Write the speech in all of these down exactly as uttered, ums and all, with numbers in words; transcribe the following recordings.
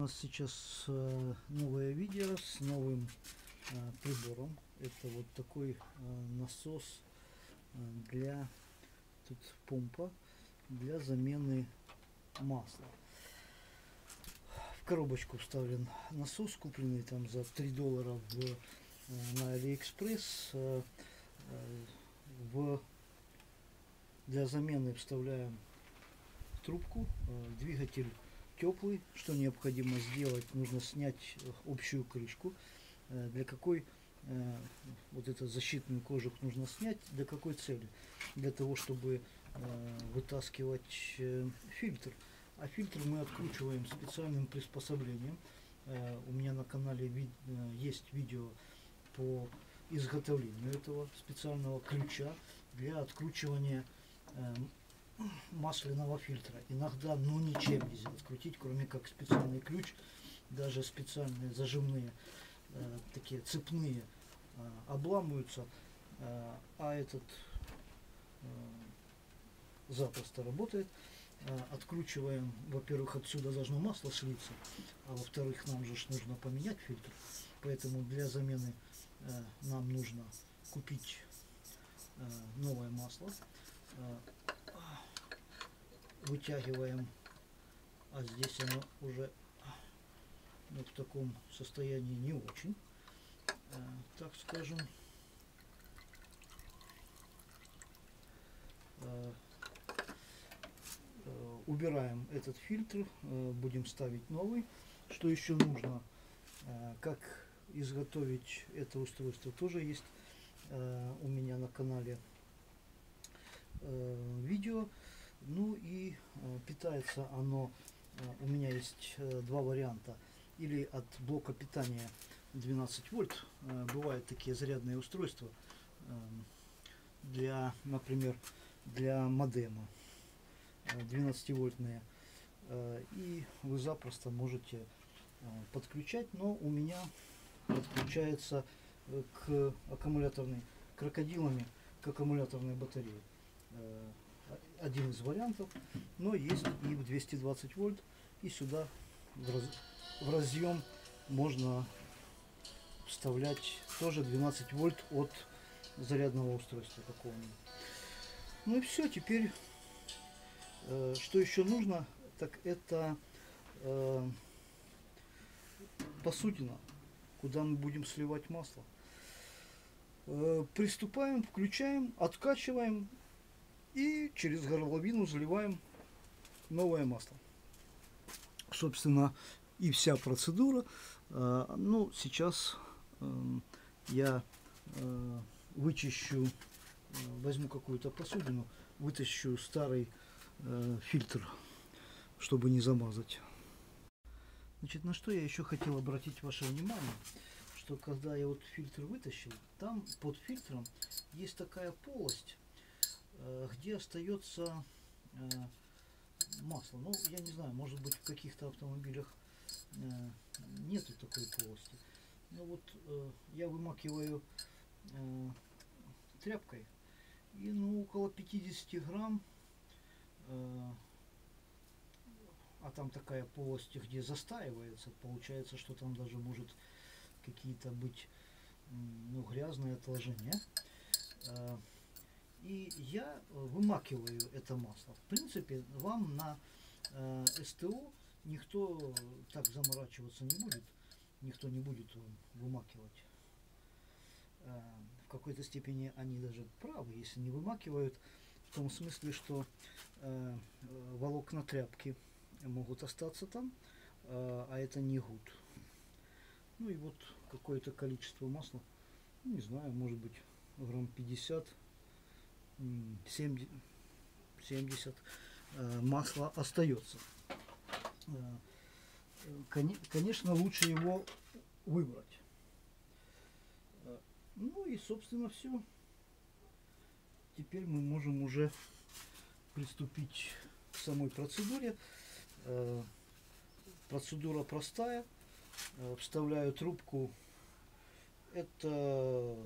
У нас сейчас новое видео с новым прибором. Это вот такой насос для тут помпа для замены масла. В коробочку вставлен насос, купленный там за три доллара в, на Алиэкспресс. В, для замены вставляем трубку. Двигатель теплый. Что необходимо сделать? Нужно снять общую крышку. Для какой вот этот защитный кожух нужно снять? Для какой цели? Для того, чтобы вытаскивать фильтр. А фильтр мы откручиваем специальным приспособлением. У меня на канале есть видео по изготовлению этого специального ключа для откручивания масляного фильтра. Иногда, ну, ничем нельзя открутить, кроме как специальный ключ. Даже специальные зажимные, э, такие цепные, э, обламываются, э, а этот э, запросто работает. Э, откручиваем, во-первых, отсюда должно масло слиться, а во-вторых, нам же нужно поменять фильтр, поэтому для замены э, нам нужно купить э, новое масло. Вытягиваем, а здесь оно уже ну, в таком состоянии не очень, э, так скажем. Э, э, убираем этот фильтр, э, будем ставить новый. Что еще нужно? Э, как изготовить это устройство, тоже есть э, у меня на канале э, видео. Ну и э, питается оно, э, у меня есть э, два варианта, или от блока питания двенадцать вольт, э, бывают такие зарядные устройства, э, для, например, для модема, э, двенадцативольтные, э, и вы запросто можете э, подключать, но у меня подключается э, к аккумуляторной, крокодилами к аккумуляторной батарее. Э, один из вариантов, но есть и в двести двадцать вольт, и сюда в, раз, в разъем можно вставлять тоже двенадцать вольт от зарядного устройства какого-нибудь. Ну и все. Теперь э, что еще нужно, так это э, посудина, куда мы будем сливать масло. Э, приступаем, включаем, откачиваем и через горловину заливаем новое масло. Собственно, и вся процедура. Ну, сейчас я вычищу, возьму какую-то посудину, вытащу старый фильтр, чтобы не замазать. Значит, на что я еще хотел обратить ваше внимание, что когда я вот фильтр вытащил, там под фильтром есть такая полость, где остается э, масло. Ну, я не знаю, может быть, в каких-то автомобилях э, нету такой полости. Но вот э, я вымакиваю э, тряпкой, и ну около пятидесяти грамм, э, а там такая полость, где застаивается, получается, что там даже может какие-то быть э, ну, грязные отложения. Э, И я вымакиваю это масло. В принципе, вам на э, СТО никто так заморачиваться не будет. Никто не будет вымакивать. Э, в какой-то степени они даже правы, если не вымакивают. В том смысле, что э, волокна тряпки могут остаться там, э, а это не гуд. Ну и вот какое-то количество масла, не знаю, может быть грамм пятьдесят. семьдесят масла остается. Конечно, лучше его выбрать. Ну и, собственно, все. Теперь мы можем уже приступить к самой процедуре. Процедура простая. Вставляю трубку. Это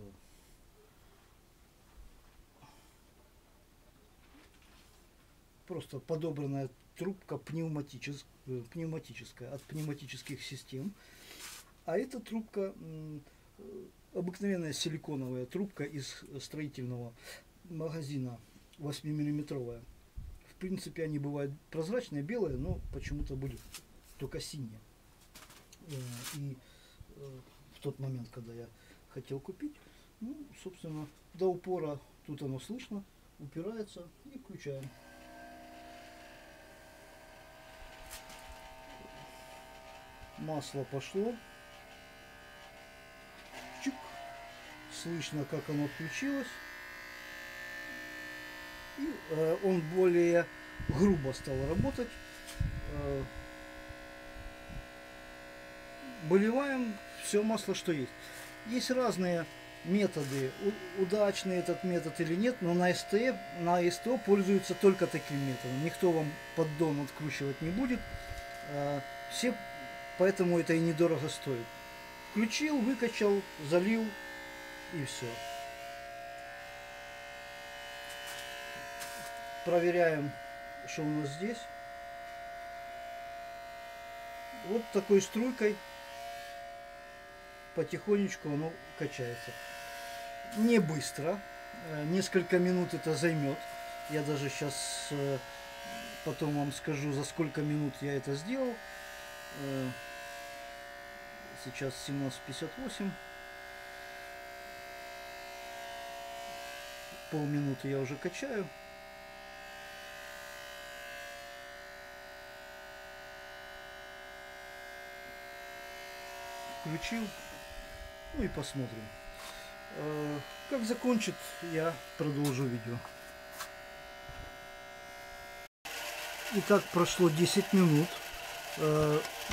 просто подобранная трубка пневматичес... пневматическая, от пневматических систем. А эта трубка обыкновенная силиконовая трубка из строительного магазина, восьмимиллиметровая. В принципе, они бывают прозрачные, белые, но почему-то были только синие. И в тот момент, когда я хотел купить, ну, собственно, до упора, тут оно слышно, упирается, и включаем. Масло пошло. Чик. Слышно, как оно включилось. И э, он более грубо стал работать. Э, Выливаем все масло, что есть. Есть разные методы. Удачный этот метод или нет, но на СТО, на СТО пользуются только таким методом. Никто вам поддон откручивать не будет. Э, все, поэтому это и недорого стоит. Включил, выкачал, залил и все. Проверяем, что у нас здесь. Вот такой струйкой потихонечку оно качается. Не быстро. Несколько минут это займет. Я даже сейчас потом вам скажу, за сколько минут я это сделал. Сейчас семнадцать пятьдесят восемь. Полминуты я уже качаю. Включил. Ну и посмотрим. Как закончит, я продолжу видео. Итак, прошло десять минут.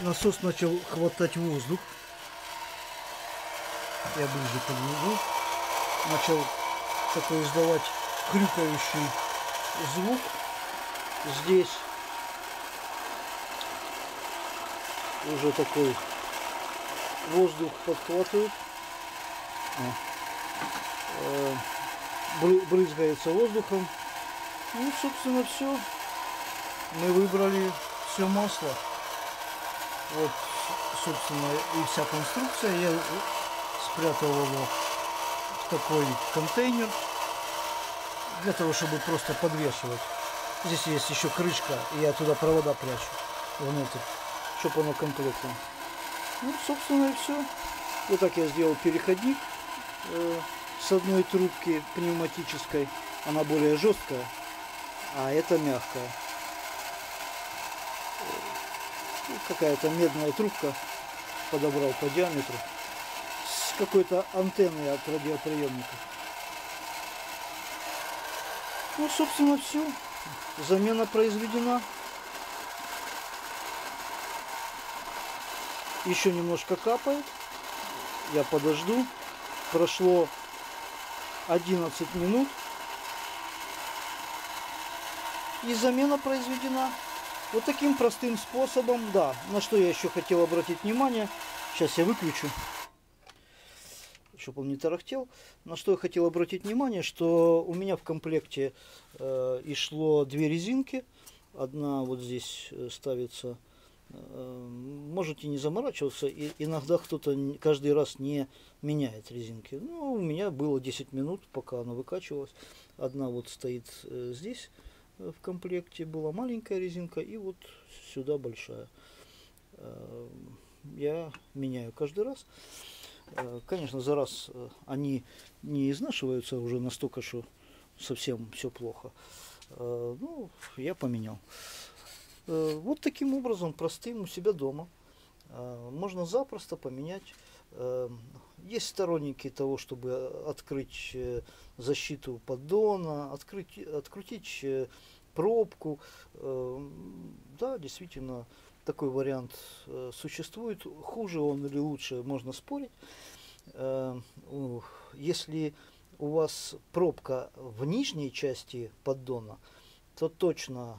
Насос начал хватать воздух. Я ближе подведу. Начал такой издавать хрюкающий звук. Здесь уже такой воздух подхватывает. Брызгается воздухом. Ну, собственно, все. Мы выбрали все масло. Вот, собственно, и вся конструкция. Я спрятал его в такой контейнер для того, чтобы просто подвешивать. Здесь есть еще крышка, и я туда провода прячу внутрь, чтобы оно комплектно. Ну, собственно, и все. Вот так я сделал переходник э, с одной трубки пневматической. Она более жесткая, а это мягкая. Какая-то медная трубка подобрал по диаметру с какой-то антенной от радиоприемника. Ну, собственно, все. Замена произведена. Еще немножко капает. Я подожду. Прошло одиннадцать минут. И замена произведена. Вот таким простым способом, да, на что я еще хотел обратить внимание, сейчас я выключу, чтобы он не тарахтел, на что я хотел обратить внимание, что у меня в комплекте э, и шло две резинки, одна вот здесь ставится, э, можете не заморачиваться, и иногда кто-то каждый раз не меняет резинки, ну, у меня было десять минут, пока она выкачивалась, одна вот стоит э, здесь. В комплекте была маленькая резинка и вот сюда большая. Я меняю каждый раз. Конечно, за раз они не изнашиваются уже настолько, что совсем все плохо. Ну, я поменял. Вот таким образом, простым, у себя дома. Можно запросто поменять. Есть сторонники того, чтобы открыть защиту поддона, открыть, открутить пробку. Да, действительно, такой вариант существует. Хуже он или лучше, можно спорить. Если у вас пробка в нижней части поддона, то точно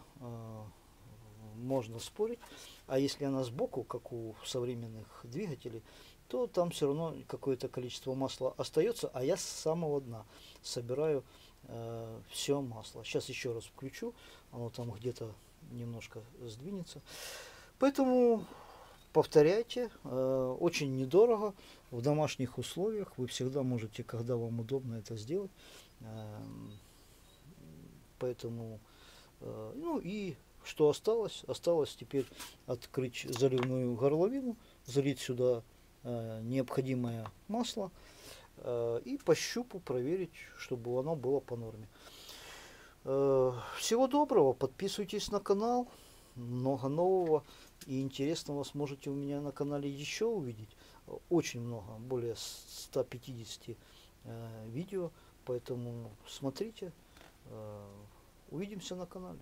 можно спорить. А если она сбоку, как у современных двигателей, то там все равно какое-то количество масла остается, а я с самого дна собираю э, все масло. Сейчас еще раз включу, оно там где-то немножко сдвинется. Поэтому повторяйте, очень недорого, в домашних условиях. Вы всегда можете, когда вам удобно, это сделать. Поэтому, ну и что осталось? Осталось теперь открыть заливную горловину, залить сюда необходимое масло и по щупу проверить, чтобы оно было по норме. Всего доброго, подписывайтесь на канал, много нового и интересного сможете у меня на канале еще увидеть. Очень много, более ста пятидесяти видео, поэтому смотрите, увидимся на канале.